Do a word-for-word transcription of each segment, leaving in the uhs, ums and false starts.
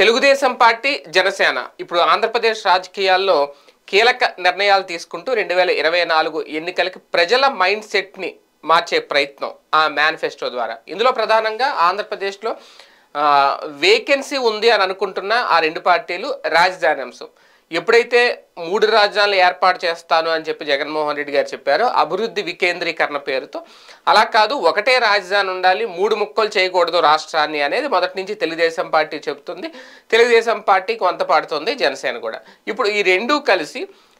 Telugu Desam party Janasena ఇప్పుడు ఆంధ్రప్రదేశ్ రాజకీయాల్లో కీలక నిర్ణయాలు తీసుకుంటూ రెండు వేల ఇరవై నాలుగు ఎన్నికలకు ప్రజల మైండ్ సెట్ ని మార్చే ప్రయత్నం ఆ మేనిఫెస్టో ద్వారా. ఇందులో ప్రధానంగా ఆంధ్రప్రదేశ్ లో వేకెన్సీ ఉంది అని అనుకుంటున్న ఆ రెండు పార్టీలు రాజధాని అంశం. ఎప్పుడైతే మూడు రాజధానులు ఏర్పాటు చేస్తాను అని చెప్పి జగన్మోహన్ రెడ్డి గారు చెప్పారో అభివృద్ధి వికేంద్రీకరణ పేరుతో అలా కాదు, ఒకటే రాజధాని ఉండాలి, మూడు ముక్కలు చేయకూడదు రాష్ట్రాన్ని అనేది మొదటి నుంచి తెలుగుదేశం పార్టీ చెబుతుంది. తెలుగుదేశం పార్టీకి వంత పాడుతుంది జనసేన కూడా. ఇప్పుడు ఈ రెండూ కలిసి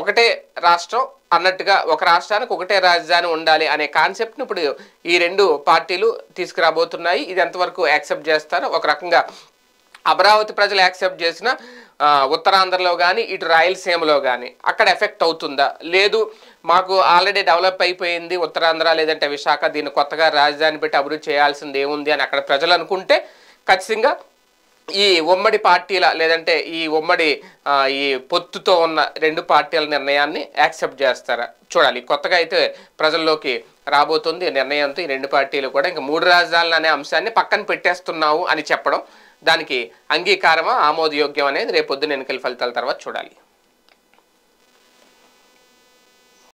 ఒకటే రాష్ట్రం అన్నట్టుగా ఒక రాష్ట్రానికి ఒకటే రాజధాని ఉండాలి అనే కాన్సెప్ట్ని ఇప్పుడు ఈ రెండు పార్టీలు తీసుకురాబోతున్నాయి. ఇది ఎంతవరకు యాక్సెప్ట్ చేస్తారో ఒక రకంగా అమరావతి ప్రజలు యాక్సెప్ట్ చేసిన ఉత్తరాంధ్రలో కానీ ఇటు రాయలసీమలో కానీ అక్కడ ఎఫెక్ట్ అవుతుందా, లేదు మాకు ఆల్రెడీ డెవలప్ అయిపోయింది ఉత్తరాంధ్ర లేదంటే విశాఖ దీన్ని కొత్తగా రాజధాని పెట్టి అభివృద్ధి చేయాల్సింది ఏముంది అని అక్కడ ప్రజలు అనుకుంటే ఖచ్చితంగా ఈ ఉమ్మడి పార్టీల లేదంటే ఈ ఉమ్మడి ఈ పొత్తుతో ఉన్న రెండు పార్టీల నిర్ణయాన్ని యాక్సెప్ట్ చేస్తారా చూడాలి. కొత్తగా అయితే ప్రజల్లోకి రాబోతుంది నిర్ణయంతో ఈ రెండు పార్టీలు కూడా ఇంకా మూడు రాజధానులు అనే అంశాన్ని పక్కన పెట్టేస్తున్నాము అని చెప్పడం దానికి అంగీకారమా ఆమోదయోగ్యం అనేది రేపొద్దున ఎన్నికల ఫలితాల తర్వాత చూడాలి.